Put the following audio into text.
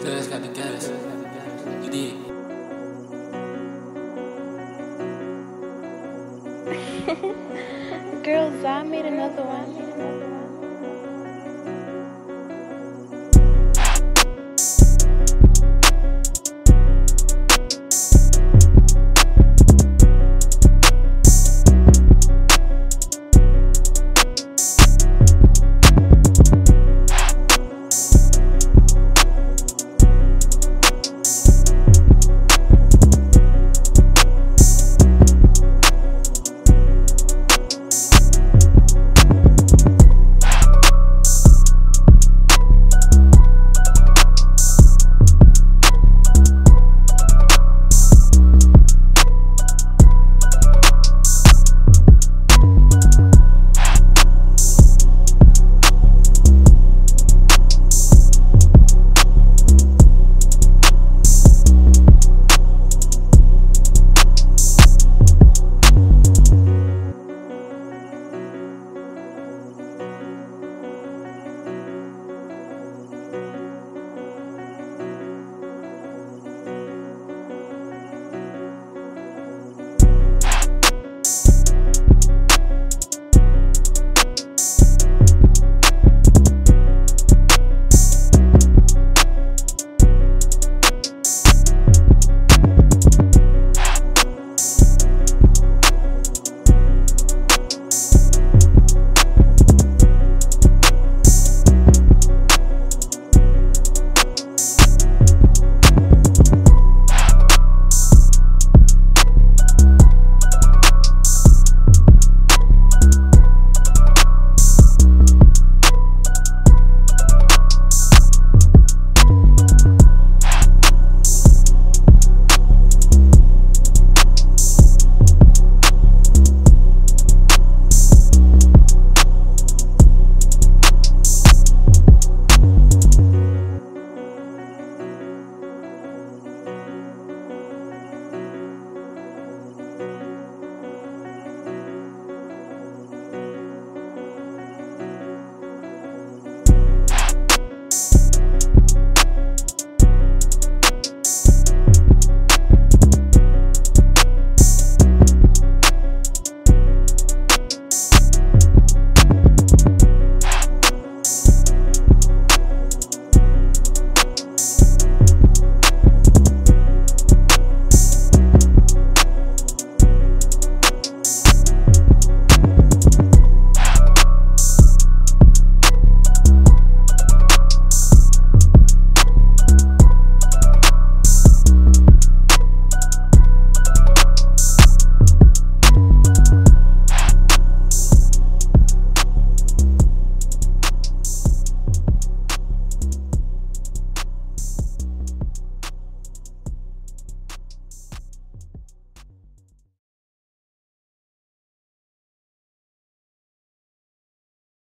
That's got the guys. You did. Girls, I made another one.